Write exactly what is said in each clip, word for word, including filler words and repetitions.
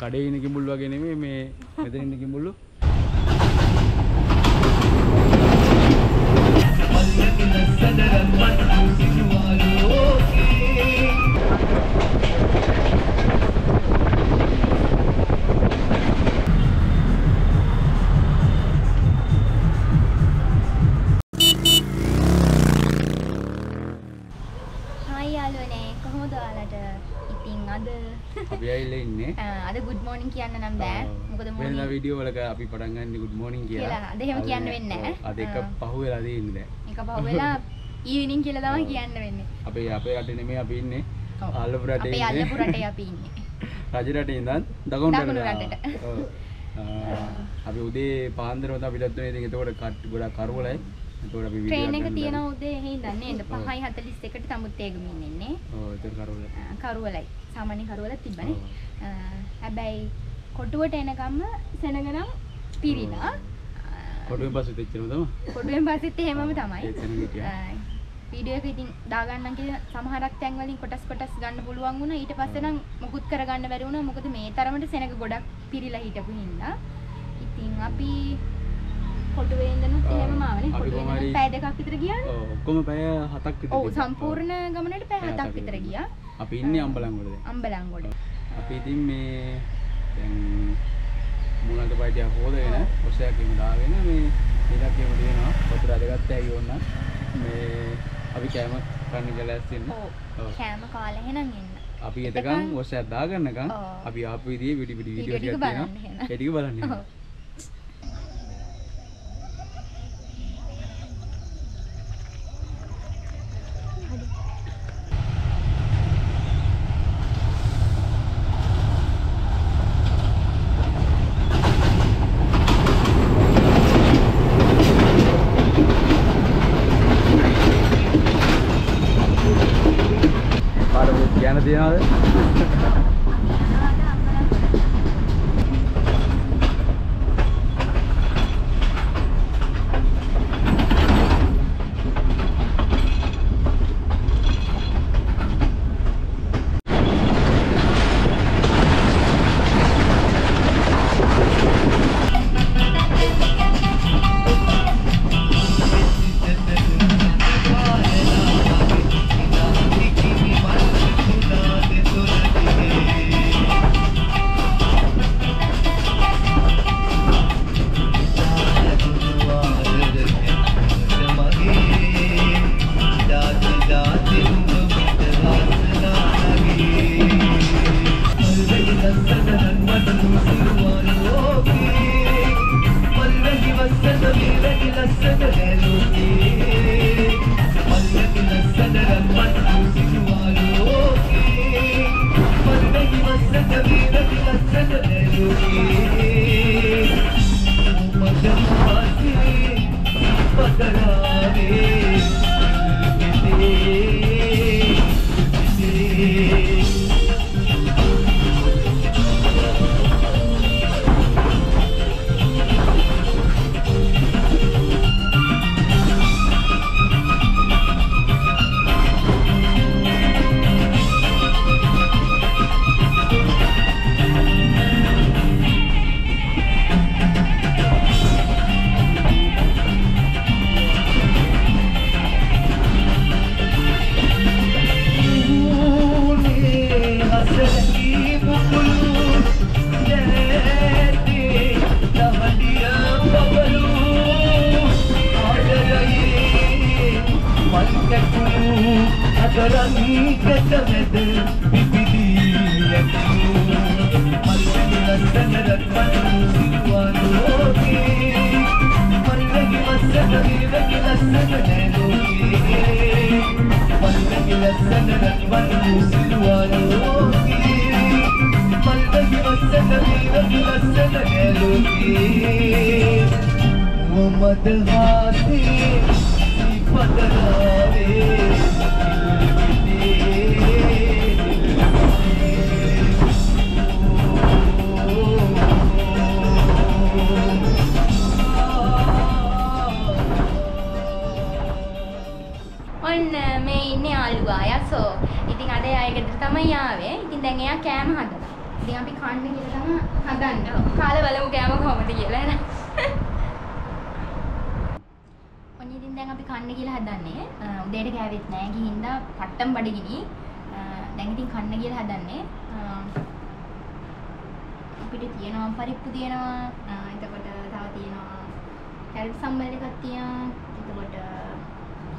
කඩේ ඉන්න කිඹුල් වගේ නෙමෙයි මේ මෙතන ඉන්න කිඹුල්ලු. අද good morning කියන්න නම් බෑ. මොකද morning වෙන වීඩියෝ වලක අපි පටන් ගන්නේ good morning කියලා. කියලා. අද එහෙම කියන්න වෙන්නේ නැහැ. අද එක පහ වෙලා දෙන්නේ දැන්. එක පහ වෙලා evening කියලා තමයි කියන්න වෙන්නේ. අපේ අපේ රටේ නෙමෙයි අපි ඉන්නේ. ආලපු රටේ ඉන්නේ. අපේ ආලපු රටේ අපි ඉන්නේ. රජ රටේ ඉඳන් දකුණු රටට. ඔව්. අපි උදේ පාන්දරම තමයි පිටත් වෙන්නේ. ඉතින් ඒකට කට් ගොඩක් කරවලයි. ඒකට අපි වීඩියෝ ගන්න. ට්‍රේන් එක තියෙනවා උදේ එහෙ ඉඳන් නේද? පහයි හතලිස් එකට තමුත් ඒගමින් ඉන්නේ. ඔව් ඒතර කරවලයි. කරවලයි. සාමාන්‍ය කරවලක් තිබ්බනේ. හැබැයි කොටුවට එනකම්ම සෙනගනම් පිරිලා කොටුවෙන් පස්සෙත් එච්චරම තමයි කොටුවෙන් පස්සෙත් එහෙමම තමයි වීඩියෝ එක ඉතින් දාගන්නම් කියලා සමහරක් තැන් වලින් කොටස් කොටස් ගන්න පුළුවන් වුණා. ඊට පස්සේ නම් මොකුත් කරගන්න බැරි වුණා. මොකද මේ තරමට සෙනග ගොඩක් පිරිලා හිටපු හින්දා ඉතින් අපි කොටුවේ ඉඳනොත් එහෙමම ආවනේ. කොටුවේ පැය දෙකක් විතර ගියානේ. ඔව් ඔක්කොම පැය හතක් විතර. ඔව් සම්පූර්ණ ගමනට පැය හතක් විතර ගියා. අපි ඉන්නේ අම්බලන්ගොඩ දැන්. අම්බලන්ගොඩ. අපි ඉතින් මේ දැන් මුණකට පයිටිය හොදගෙන ඔසයක්ම දාගෙන මේ ඉලක්කෙම දෙනවා වතුර අදගත්තා ඇයි ඕන්න මේ අපි කැම කන්න ගලස් දෙන්න. ඔව් කැම කාලා එහෙනම් එන්න අපි එතකන් ඔසයක් දාගන්නකම් අපි ආපු විදිහේ විඩි විඩි වීඩියෝ ටිකක් දෙනවා. ඒක ටික බලන්න එන්න. So, ඉතින් අද එයා ගෙදර තමයි ආවේ. ඉතින් දැන් එයා කෑම හදනවා. ඉතින් අපි කන්න කියලා තමයි හදන්නේ. කාලේ බලමු කෑම කොහමද කියලා නේද? ඔන්න ඉතින් දැන් අපි කන්න කියලා හදන්නේ. උදේට කෑවෙත් නැහැ. ගිහින්ද පට්ටම් බඩ ගිනි. දැන් ඉතින් කන්න කියලා හදන්නේ. අපිට තියෙනවා පරිප්පු තියෙනවා. එතකොට තව තියෙනවා කැරට් සම්බල් එකක් තියෙනවා. එතකොට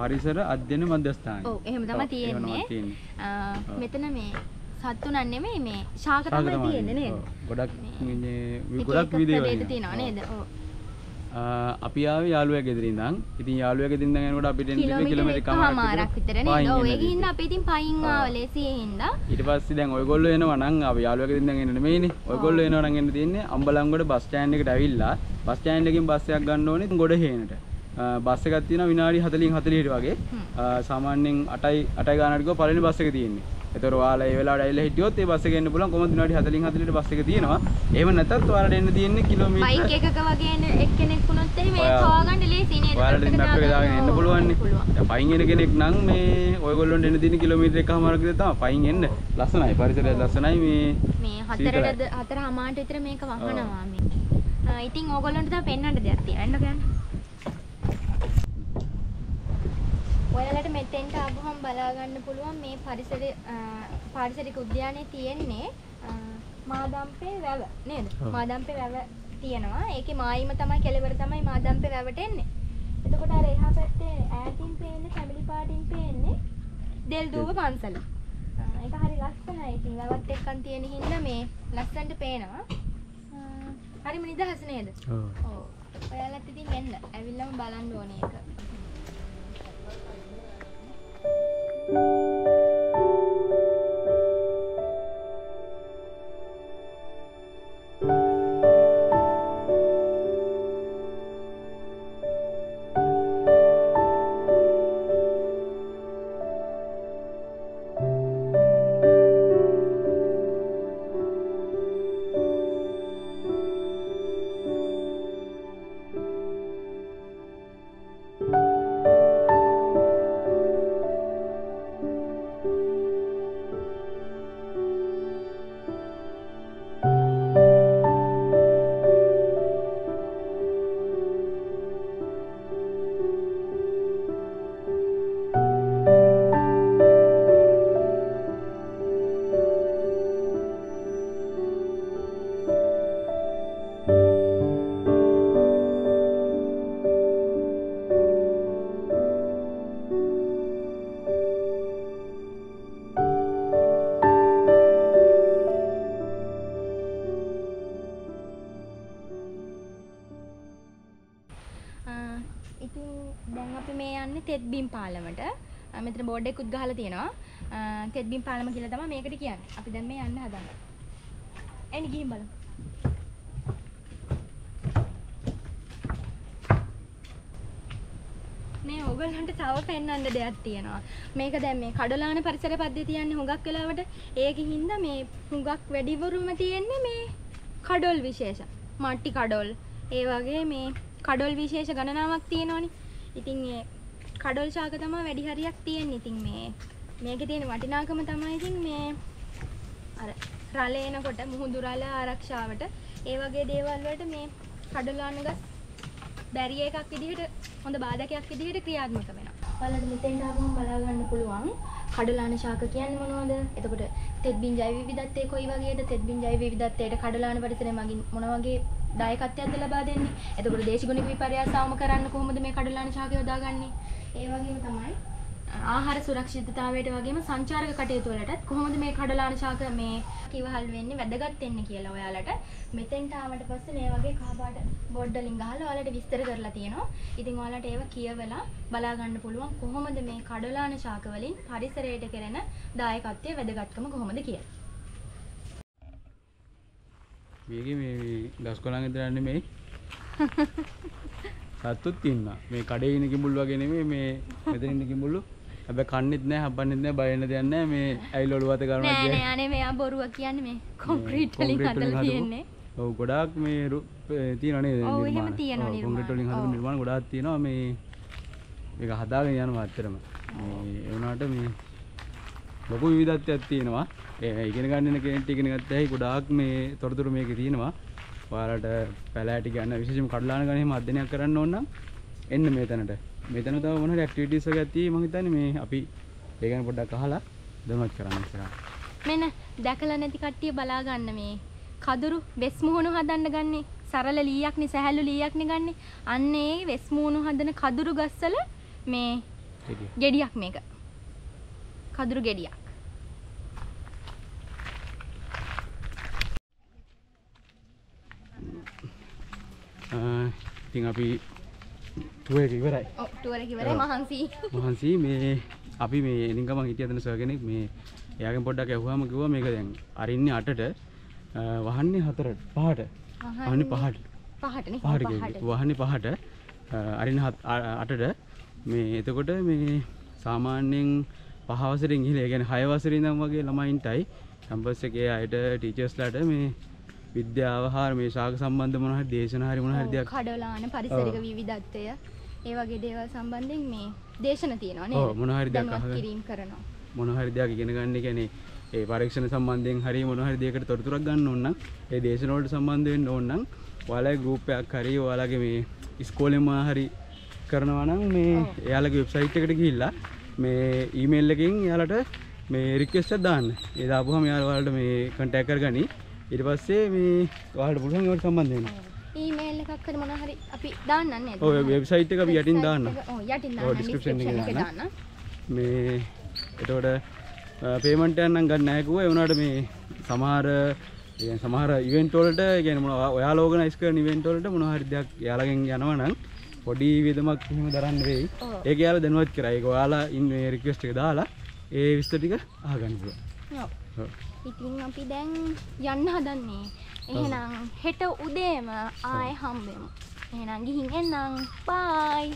පරිසර අධ්‍යයන මධ්‍යස්ථානය. ඔව් එහෙම තමයි තියෙන්නේ. මෙතන මේ සත්තුණන් නෙමෙයි මේ ශාක තමයි තියෙන්නේ නේද? ගොඩක් මේ ගොඩක් විදේවල් තියෙනවා නේද? ඔව්. අපි ආවේ යාළුවා ගෙදර ඉඳන්. ඉතින් යාළුවා ගෙදර ඉඳන් යනකොට අපිට දෙකේ කිලෝමීටර් කමාරක් විතර නේද? ඔව් ඒ ගිහින් අපි ඉතින් පයින් ආවලේ සියෙන්දා. ඊට පස්සේ දැන් ඔයගොල්ලෝ එනවා නම් අපි යාළුවා ගෙදර ඉඳන් එන්න නෙමෙයිනේ. ඔයගොල්ලෝ එනවා නම් එන්න තියෙන්නේ අම්බලන්ගොඩ බස් ස්ටෑන්ඩ් එකට ඇවිල්ලා බස් ස්ටෑන්ඩ් එකකින් බස් එකක් ගන්න ඕනේ ගොඩ හේනට. බස් එකක් තියෙනවා විනාඩි හතලිහට වගේ. සාමාන්‍යයෙන් අටයි අටයි ගානකට ගිහුවා පළවෙනි බස් එක තියෙන්නේ. ඒතර ඔයාලා ඒ වෙලාවට ඇවිල්ලා හිටියොත් ඒ බස් එක එන්න පුළුවන් කොහොමද විනාඩි හතලිහට බස් එක තියෙනවා. එහෙම නැත්නම් ඔයාලට එන්න තියෙන්නේ කිලෝමීටර් බයික් එකක වගේ එක්කෙනෙක් වුණොත් එහෙම ඒ තෝගන්න ලේසි නේද? ඔයාලට මැප් එක දාගෙන එන්න පුළුවන් නේ. දැන් පයින් එන කෙනෙක් නම් මේ ඔයගොල්ලොන්ට එන්න තියෙන්නේ කිලෝමීටර් එකමාරක් විතර තමයි පයින් එන්න. ලස්සනයි පරිසරය ලස්සනයි මේ මේ හතරට හතරමාන්ට විතර මේක වහනවා මේ. ඉතින් ඕගොල්ලොන්ට තව පෙන්වන්න දෙයක් තියෙනවා නේද? ඔයාලට මෙතෙන්ට ආවම බලා ගන්න පුළුවන් මේ පරිසරය පාරිසරික උද්‍යානයේ තියෙන්නේ මාදම්පේ වැව නේද? මාදම්පේ වැව තියෙනවා. ඒකේ මායිම තමයි කෙළවර තමයි මාදම්පේ වැවට එන්නේ. එතකොට අර එහා පැත්තේ ඈතින් පේන්නේ ෆැමිලි පාටින් පේන්නේ දෙල්දුව පන්සල. ඒක හරි ලස්සනයි. ඉතින් වැවත් එක්කන් තියෙන හින්දා මේ ලස්සනට පේනවා. හරිම නිදහස නේද? ඔව්. ඔව්. ඔයාලත් ඉතින් එන්න. ඇවිල්ලාම බලන්න ඕනේ ඒක. තෙත්බිම් පාලමට මෙතන බෝඩ් එකකුත් ගහලා තියෙනවා තෙත්බිම් පාලම කියලා තමයි මේකට කියන්නේ. අපි දැන් මේ යන්න හදන්නේ. එන්න ගිහින් බලමු. මේ ඕගොල්ලන්ට තව පෙන්වන්න දෙයක් තියෙනවා. මේක දැන් මේ කඩලාන පරිසර පද්ධතිය යන්නේ හුඟක් වෙලාවට ඒකින් ද මේ හුඟක් වැඩිවරුම තියෙන්නේ මේ කඩොල් විශේෂ. මට්ටි කඩොල් ඒ වගේ මේ කඩොල් විශේෂ ගණනාවක් තියෙනවනේ. ඉතින් ඒ කඩොල් ශාක තමයි වැඩි හරියක් තියෙන්නේ. ඉතින් මේ මේකේ තියෙන වටිනාකම තමයි ඉතින් මේ අර රළ එනකොට මුහුදු රළ ආරක්ෂාවට ඒ වගේ දේවල් වලට මේ කඩලාන ගස් බැරිය එකක් විදිහට හොඳ බාධකයක් විදිහට ක්‍රියාත්මක වෙනවා. ඔයාලට මෙතෙන්ට ආවම බලා ගන්න පුළුවන් කඩලාන ශාක කියන්නේ මොනවද? එතකොට තෙත්බිම් ජෛව විවිධත්වය කොයි වගේද? තෙත්බිම් ජෛව විවිධත්වයට කඩලාන පරිසරය මගින් මොන වගේ දායකත්වයක්ද ලබා දෙන්නේ? එතකොට දේශගුණික විපර්යාස සාම කරන්න කොහොමද මේ කඩලාන ශාකය යොදාගන්නේ? ඒ වගේම තමයි ආහාර සුරක්ෂිතතාවයට වගේම සංචාරක කටයුතු වලටත් කොහොමද මේ කඩලාන ශාක මේ කිවහල් වෙන්නේ වැදගත් වෙන්නේ කියලා ඔයාලට මෙතෙන්ට ආවට පස්සේ මේ වගේ කහපාට බෝඩ් වලින් ගහලා ඔයාලට විස්තර කරලා තියෙනවා. ඉතින් ඔයාලට ඒව කියවලා බලා ගන්න පුළුවන් කොහොමද මේ කඩලාන ශාක වලින් පරිසරයට කරන දායකත්වයේ වැදගත්කම කොහොමද කියලා. بيجي مي داس كولانغ دراني مي ساتو تين نا مي كادي إني كيمبلو أكيني مي مي مدري إني كيمبلو أبى خانني إتنه حباني إتنه بايرني ديانني مي أي لودوا تكارنا جاي نه أنا مي أب بورو أكيان مي كونكريت تلين خاتل ديانني أو غداك مي رو تين أني أو هم تين أني كونكريت تلين خاتل نيرمان غداك تين أو مي مي كهذا أكيد أنا ما أتكلم مي أونا أتكلم مي لكو يبيدا تأتين ما ඒකෙන ගන්න කෙනෙක් ඉගෙන ගත්තා ඒ ගොඩාක් මේ තොරතුරු මේකේ තියෙනවා. ඔයාලට පැලෑටි ගන්න විශේෂම කඩලාන ගන්න එහෙම අධ්‍යයනයක් කරන්න ඕන නම් එන්න මෙතනට. මෙතන තව මොන හරි ඇක්ටිවිටීස් එකක් තියෙයි මම හිතන්නේ මේ අපි ඒ ගැන පොඩ්ඩක් අහලා දැනුවත් කරන්න ඉස්සරහ. මෙන්න දැකලා නැති කට්ටිය බලා ගන්න මේ කඳුරු වෙස් මුහුණු හදන්න ගන්නේ සරල ලීයක් නේ සැහැල්ලු ලීයක් නේ ගන්නේ. අන්න ඒ වෙස් මුහුණු හදන කඳුරු ගස්වල මේ ගෙඩියක් මේක. කඳුරු ගෙඩියක්. ඉතින් අපි ටුවර් එක ඉවරයි. ඔව් ටුවර් එක ඉවරයි මහන්සි. මහන්සි මේ අපි මේ එලින් ගමන් හිටිය දෙන සර් කෙනෙක් මේ එයාගෙන් පොඩ්ඩක් ඇහුවාම කිව්වා මේක දැන් අරින්නේ අටට වහන්නේ හතරට පහට. වහන්නේ පහට. පහට නේ. පහට. වහන්නේ පහට අරින්නේ අටට මේ එතකොට මේ සාමාන්‍යයෙන් පහ වසරෙන් ඉහළ ඒ කියන්නේ හය වසරේ ඉඳන් වගේ ළමයින්ටයි කැම්පස් එකේ අයට ටීචර්ස්ලාට මේ විද්‍යාව හා මේ ශාක සම්බන්ධ මොන හරි දේශන හරි මොන හරි දෙයක් කඩලාන පරිසරික විවිධත්වය ඒ වගේ දේවල් සම්බන්ධයෙන් මේ දේශන තියෙනවා නේද? ඔව් මොන හරි දෙයක් අහගෙන කිරීම කරනවා. මොන හරි දෙයක් ඉගෙන ගන්න කියන්නේ ඒ පරීක්ෂණ සම්බන්ධයෙන් හරි මොන හරි දෙයකට තොරතුරක් ගන්න ඕන නම් ඒ දේශන වලට සම්බන්ධ වෙන්න ඕන නම් ඔයාලගේ ගෲප් එකක් හරි ඔයාලගේ මේ ඉස්කෝලේම හරි කරනවා නම් මේ එයාලගේ වෙබ්සයිට් එකට ගිහිල්ලා මේ ඊමේල් එකකින් එයාලට මේ රික්වෙස්ට් එකක් දාන්න. ඒ දාපුවාම එයාලා ඔයාලට මේ කන්ටැක්ට් කරගනි. ඊට පස්සේ මේ ඔයාලට පුළුවන් ඒකට සම්බන්ධ වෙන්න. ඊමේල් එකක් හරි මොන හරි අපි දාන්නම් නේද? ඔය වෙබ්සයිට් එක අපි යටින් දාන්න. ඔව් යටින් දාන්න. ඔය ඩිස්ක්‍රිප්ෂන් එකේ දාන්න. මේ එතකොට පේමන්ට් එකක් නම් ගන්න නැහැ කිව්වා. ඒ වුණාට මේ සමහර يعني සමහර ඉවෙන්ට් වලට يعني මොන ඔයාලා ඕගනයිස් කරන ඉවෙන්ට් වලට මොන හරි දෙයක් යාලගෙන් යනවා නම් පොඩි විදමක් එහෙම දරන්න වෙයි. ඒක යාලා දැනුවත් කරා. ඒක ඔයාලා ඉන් මේ රික්වෙස්ට් එක දාලා ඒ විස්තර ටික අහගන්න පුළුවන්. ඔව්. ඉතින් අපි දැන් යන්න හදන්නේ. එහෙනම් හෙට උදේම ආයෙ හම්බෙමු. එහෙනම් ගිහින් එන්නම්. බයි.